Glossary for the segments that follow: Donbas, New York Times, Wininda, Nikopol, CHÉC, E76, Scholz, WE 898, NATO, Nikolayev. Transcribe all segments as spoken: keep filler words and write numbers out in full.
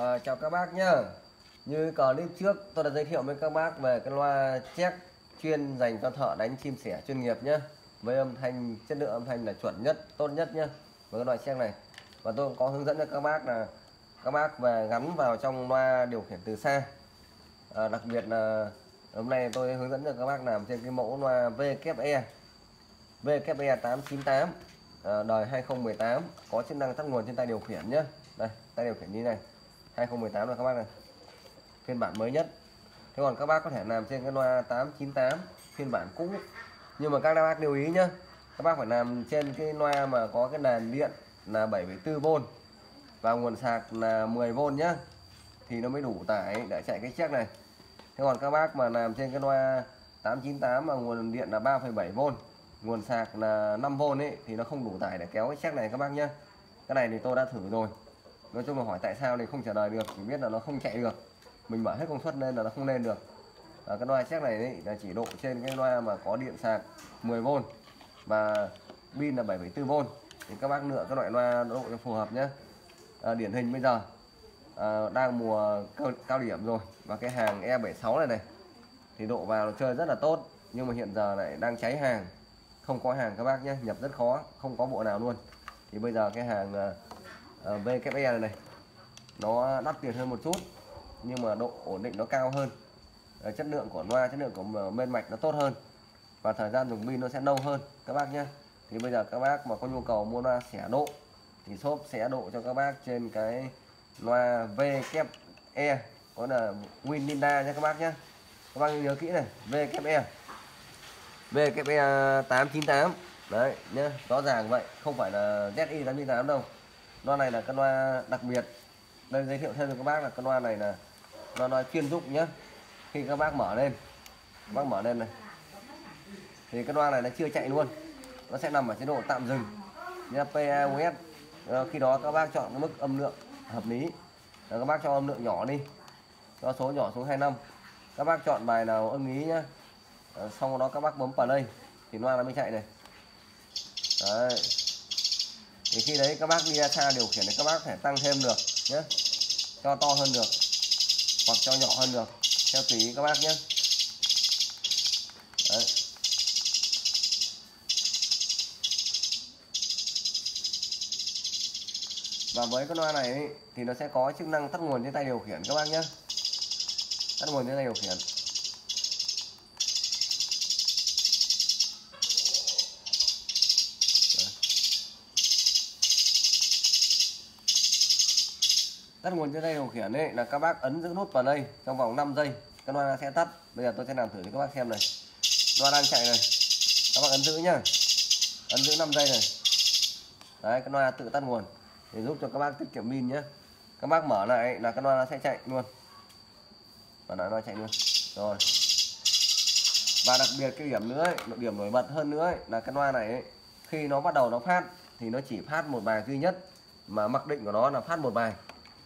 À, chào các bác nhá. Như clip trước tôi đã giới thiệu với các bác về cái loa check chuyên dành cho thợ đánh chim sẻ chuyên nghiệp nhá, với âm thanh, chất lượng âm thanh là chuẩn nhất, tốt nhất nhá với cái loại check này. Và tôi cũng có hướng dẫn cho các bác là các bác về gắn vào trong loa điều khiển từ xa. À, đặc biệt là hôm nay tôi hướng dẫn cho các bác làm trên cái mẫu loa vê ca e vê ca e tám chín tám à, đời hai không một tám, có chức năng tắt nguồn trên tay điều khiển nhé. Đây, tay điều khiển như này, hai không một tám là các bác này, phiên bản mới nhất. Thế còn các bác có thể làm trên cái loa tám chín tám phiên bản cũ, nhưng mà các bác lưu ý nhé, các bác phải làm trên cái loa mà có cái đèn điện là bảy phẩy bốn vôn và nguồn sạc là mười vôn nhé, thì nó mới đủ tải để chạy cái check này. Thế còn các bác mà làm trên cái loa tám chín tám mà nguồn điện là ba phẩy bảy vôn, nguồn sạc là năm vôn ấy, thì nó không đủ tải để kéo cái check này các bác nhé. Cái này thì tôi đã thử rồi, nói chung là hỏi tại sao thì không trả lời được, chỉ biết là nó không chạy được, mình mở hết công suất lên là nó không lên được. À, cái loa check này ấy, là chỉ độ trên cái loa mà có điện sạc mười vôn và pin là bảy phẩy bốn vôn, thì các bác lựa cái loại loa độ cho phù hợp nhé. À, điển hình bây giờ à, đang mùa cao, cao điểm rồi, và cái hàng E bảy sáu này này thì độ vào nó chơi rất là tốt, nhưng mà hiện giờ lại đang cháy hàng, không có hàng các bác nhé, nhập rất khó, không có bộ nào luôn. Thì bây giờ cái hàng uh, vê ca e này này nó đắt tiền hơn một chút, nhưng mà độ ổn định nó cao hơn, uh, chất lượng của loa, chất lượng của bên mạch nó tốt hơn, và thời gian dùng pin nó sẽ lâu hơn các bác nhé. Thì bây giờ các bác mà có nhu cầu mua loa xẻ độ thì shop sẽ độ cho các bác trên cái loa vê ca e, có là Wininda nha các bác nhé. Các bác nhớ kỹ này, vê ca e vê ca e tám chín tám đấy nhá, rõ ràng vậy, không phải là Z I tám chín tám đâu. Loa này là con loa đặc biệt, đây giới thiệu thêm cho các bác là con loa này là loa loa chuyên dụng nhá. Khi các bác mở lên, các bác mở lên này thì cái loa này nó chưa chạy luôn, nó sẽ nằm ở chế độ tạm dừng như pause. Khi đó các bác chọn cái mức âm lượng hợp lý, các bác cho âm lượng nhỏ đi, cho số nhỏ xuống hai mươi lăm, các bác chọn bài nào ưng ý nhá. Xong đó các bác bấm play thì loa nó mới chạy này. Đấy, thì khi đấy các bác đi ra xa điều khiển thì các bác phải tăng thêm được nhé, cho to hơn được hoặc cho nhỏ hơn được theo tùy ý các bác nhé. Đấy, và với cái loa này ấy, thì nó sẽ có chức năng tắt nguồn trên tay điều khiển các bác nhé, tắt nguồn trên tay điều khiển. Tắt nguồn trên đây điều khiển ấy là các bác ấn giữ nút vào đây trong vòng năm giây, cái loa sẽ tắt. Bây giờ tôi sẽ làm thử cho các bác xem này, loa đang chạy này, các bác ấn giữ nhá, ấn giữ năm giây này, đấy cái loa tự tắt nguồn để giúp cho các bác tiết kiệm pin nhé. Các bác mở lại là cái loa sẽ chạy luôn, và nó chạy luôn rồi. Và đặc biệt cái điểm nữa ấy, điểm nổi bật hơn nữa ấy, là cái loa này ấy, khi nó bắt đầu nó phát thì nó chỉ phát một bài duy nhất, mà mặc định của nó là phát một bài,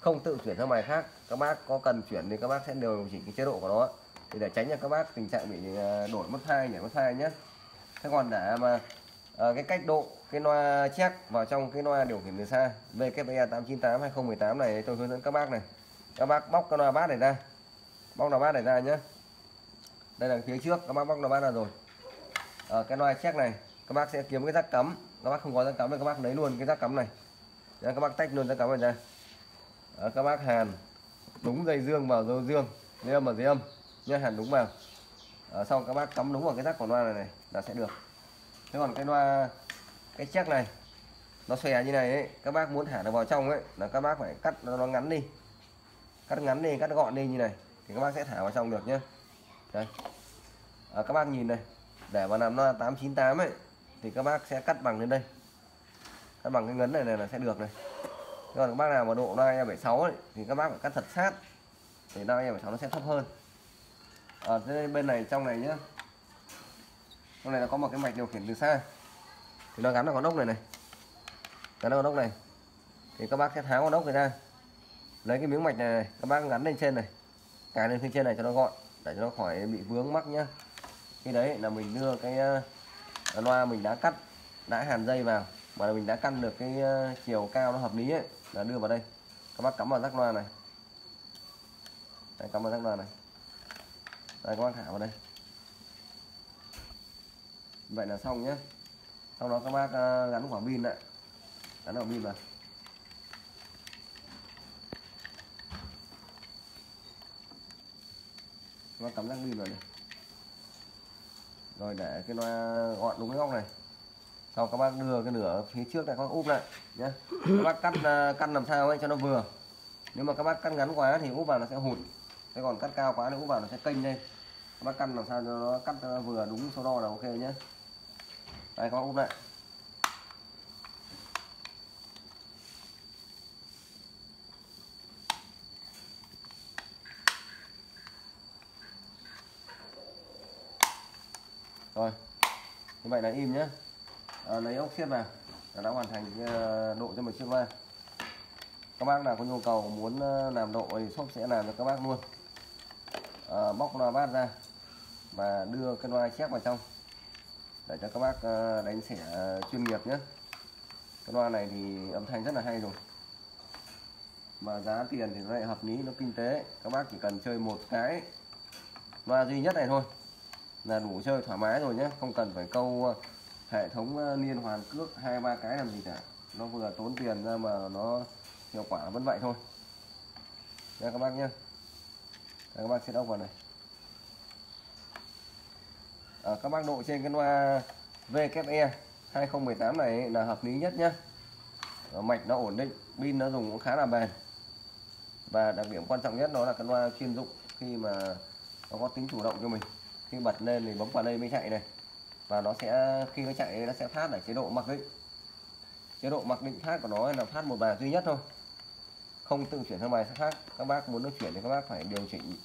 không tự chuyển sang bài khác. Các bác có cần chuyển thì các bác sẽ điều chỉnh cái chế độ của nó, thì để tránh cho các bác tình trạng bị đổi mất thai, nhảy mất thai nhé. Thế còn để mà à, cái cách độ cái loa check vào trong cái loa điều khiển từ xa vê ca e tám chín tám hai không một tám này, tôi hướng dẫn các bác này, các bác bóc cái loa bát này ra, bóc loa bát này ra nhé. Đây là phía trước, các bác bóc loa bát ra rồi. À, cái loa check này các bác sẽ kiếm cái rắc cắm, các bác không có rắc cắm thì các bác lấy luôn cái rắc cắm này. Đấy, các bác tách luôn rắc cắm này ra. Đó, các bác hàn đúng dây dương vào, dây dương dây âm vào, dây âm nhá, hàn đúng vào. Đó, xong các bác cắm đúng vào cái rắc của loa này này là sẽ được. Thế còn cái loa cái check này nó xòe như này ấy, các bác muốn thả được vào trong ấy là các bác phải cắt nó ngắn đi, cắt ngắn đi, cắt gọn đi như này thì các bác sẽ thả vào trong được nhé. Đây, à, các bác nhìn này, để mà làm loa tám chín tám ấy thì các bác sẽ cắt bằng đến đây, cắt bằng cái ngấn này này là sẽ được này. Còn các bác nào mà độ loa bảy sáu ấy, thì các bác phải cắt thật sát để loa bảy sáu nó sẽ thấp hơn. Ở à, bên này trong này nhá, trong này nó có một cái mạch điều khiển từ xa thì nó gắn vào con ốc này này, gắn vào con ốc này thì các bác sẽ tháo con ốc này ra, lấy cái miếng mạch này, này các bác gắn lên trên này, cài lên phía trên này cho nó gọn, để cho nó khỏi bị vướng mắc nhá. Khi đấy là mình đưa cái uh, loa mình đã cắt, đã hàn dây vào mà mình đã căn được cái chiều cao nó hợp lý ấy, là đưa vào đây, các bác cắm vào rắc loa này, Đấy, cảm ơn các bạn này. Đây các bác thả vào đây. Vậy là xong nhé. Sau đó các bác uh, gắn quả pin lại, gắn quả pin vào. Các bác cắm rắc pin vào này. Rồi để cái nó gọn đúng cái góc này. Sau các bác đưa cái nửa phía trước này các bác úp lại nhé. Các bác cắt uh, căn làm sao ấy cho nó vừa. Nếu mà các bác cắt ngắn quá thì úp vào nó sẽ hụt. Thế còn cắt cao quá thì úp vào nó sẽ kênh lên. Các bác căn làm sao cho nó cắt vừa đúng số đo là ok nhé. Đây các bác úp lại. Rồi. Như vậy là im nhé. À, lấy ốc xiết vào là đã hoàn thành độ cho mình chiếc loa. Các bác nào có nhu cầu muốn làm độ thì shop sẽ làm cho các bác luôn. À, bóc loa bát ra và đưa cái loa chép vào trong để cho các bác đánh xẻ chuyên nghiệp nhé. Cái loa này thì âm thanh rất là hay rồi, mà giá tiền thì nó lại hợp lý, nó kinh tế. Các bác chỉ cần chơi một cái loa duy nhất này thôi là đủ chơi thoải mái rồi nhé, không cần phải câu hệ thống liên hoàn cước hai ba cái làm gì cả. Nó vừa tốn tiền ra mà nó hiệu quả vẫn vậy thôi. Đây các bác nhé. Đây, các bác sẽ đọc vào này. À, các bác độ trên cái loa vê ca e hai không một tám này là hợp lý nhất nhé. Mạch nó ổn định, pin nó dùng cũng khá là bền. Và đặc điểm quan trọng nhất đó là cái loa chuyên dụng, khi mà nó có tính chủ động cho mình. Khi bật lên thì bấm vào đây mới chạy này. Và nó sẽ khi nó chạy nó sẽ phát ở chế độ mặc định. Chế độ mặc định phát của nó là phát một bài duy nhất thôi, không tự chuyển sang bài khác. Các bác muốn nó chuyển thì các bác phải điều chỉnh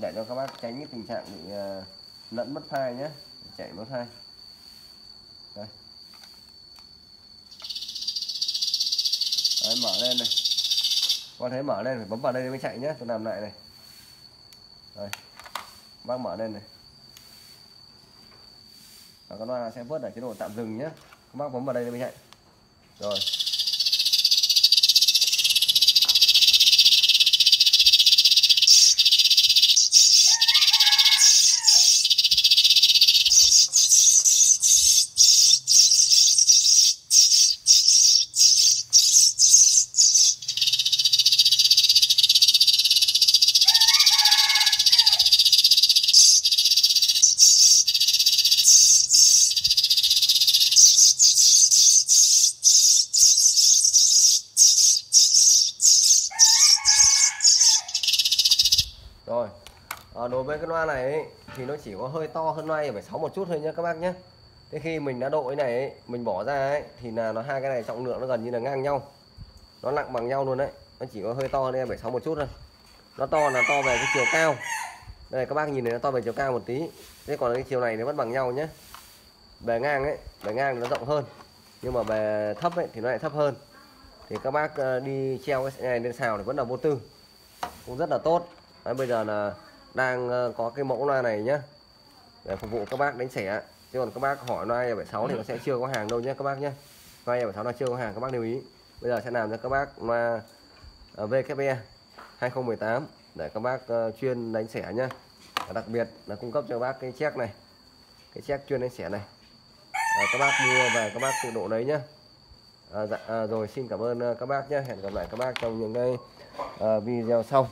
để cho các bác tránh cái tình trạng bị lẫn mất file nhé, chạy mất file. Đây. Đấy, mở lên này, con thấy mở lên phải bấm vào đây mới chạy nhé. Tôi làm lại này. Đây, bác mở lên này và con loa sẽ vớt ở chế độ tạm dừng nhé. Các bác bấm vào đây mới chạy. Rồi. Rồi, à, đối với cái loa này ấy, thì nó chỉ có hơi to hơn loa bảy sáu một chút thôi nhé các bác nhé. Thế khi mình đã độ cái này ấy, mình bỏ ra ấy, thì là nó hai cái này trọng lượng nó gần như là ngang nhau, nó nặng bằng nhau luôn đấy. Nó chỉ có hơi to hơn bảy sáu một chút thôi. Nó to là to về cái chiều cao. Đây các bác nhìn này, nó to về chiều cao một tí. Thế còn cái chiều này nó vẫn bằng nhau nhé. Bề ngang ấy, bề ngang nó rộng hơn, nhưng mà bề thấp ấy thì nó lại thấp hơn. Thì các bác đi treo cái này lên xào thì vẫn là vô tư, cũng rất là tốt. Đấy, bây giờ là đang có cái mẫu loa này nhé, để phục vụ các bác đánh xẻ. Chứ còn các bác hỏi loa bảy sáu thì nó sẽ chưa có hàng đâu nhé các bác nhé. Loa bảy sáu là chưa có hàng, các bác lưu ý. Bây giờ sẽ làm cho các bác loa vê ca e hai không một tám để các bác chuyên đánh xẻ nhé. Và đặc biệt là cung cấp cho các bác cái check này, cái check chuyên đánh xẻ này. Và các bác mua về các bác tự độ đấy nhé. À, dạ, à, rồi xin cảm ơn các bác nhé. Hẹn gặp lại các bác trong những cái uh, video sau.